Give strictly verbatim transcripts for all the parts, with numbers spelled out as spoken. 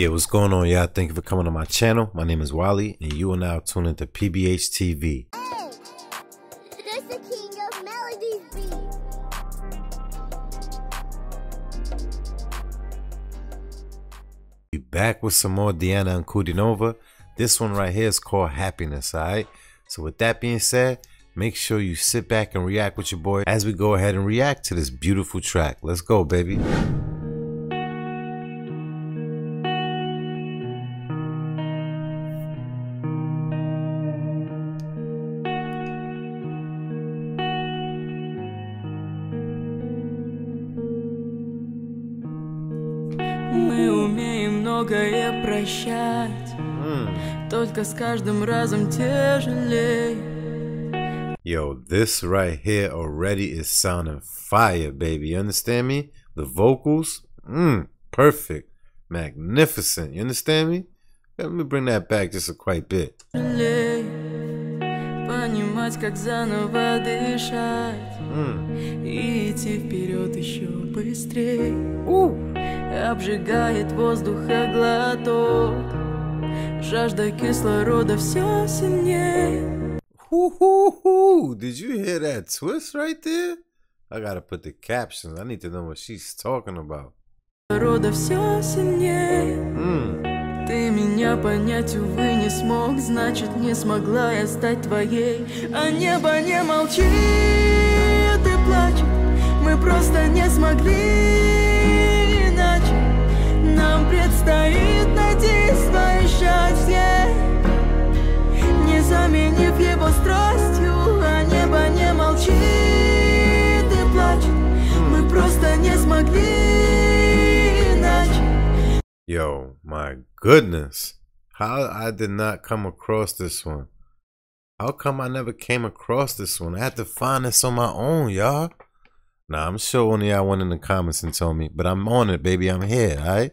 Yeah, what's going on, y'all? Thank you for coming on my channel. My name is Wally, and you are now tuning into P B H T V. Hey, that's the king of melody beat. We're back with some more Diana Ankudinova. This one right here is called Happiness, all right? So with that being said, make sure you sit back and react with your boy as we go ahead and react to this beautiful track. Let's go, baby. Мы умеем многое прощать, только с каждым разом тяжелее. Yo, this right here already is sounding fire, baby. You understand me? The vocals, mmm, perfect, magnificent. You understand me? Let me bring that back just a quite bit. Mm. Hoo, hoo, hoo. Did you hear that twist right there? I gotta put the captions. I need to know what she's talking about. Mm. Заменив его страстью, а небо не молчит и плачет. Мы просто не смогли иначе. Yo, my goodness. How I did not come across this one. How come I never came across this one? I had to find this on my own, y'all. Nah, I'm sure only y'all went in the comments and told me, but I'm on it, baby. I'm here, alright?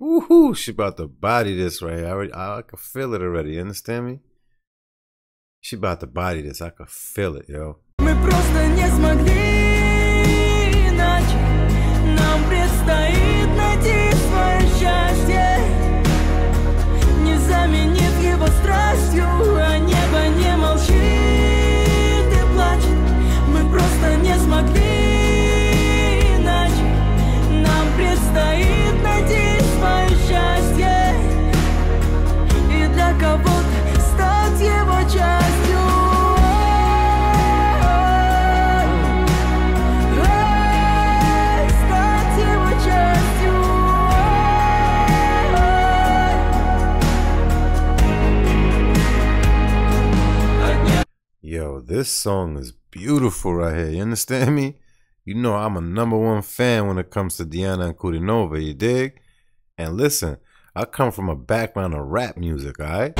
Woohoo! She about to body this right here. I, already, I, I can feel it already. You understand me? She about to body this. I can feel it, yo. Мы просто не смогли иначе. Нам предстоит найти свое счастье, не заменив его страстью, а небо не молчит и плачет. Мы просто не смогли иначе. Нам предстоит найти. Yo, this song is beautiful right here. You understand me? You know I'm a number one fan when it comes to Diana Ankudinova, you dig? And listen, I come from a background of rap music, all right?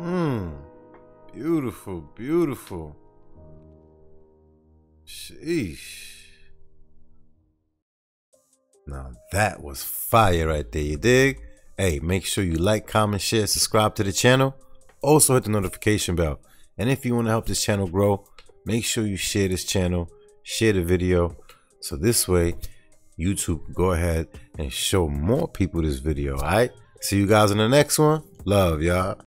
Mm, beautiful, beautiful. Sheesh. Now that was fire right there, you dig? Hey, make sure you like, comment, share, subscribe to the channel. Also hit the notification bell. And if you want to help this channel grow, make sure you share this channel, share the video. So this way, YouTube, go ahead and show more people this video. All right, see you guys in the next one. Love y'all.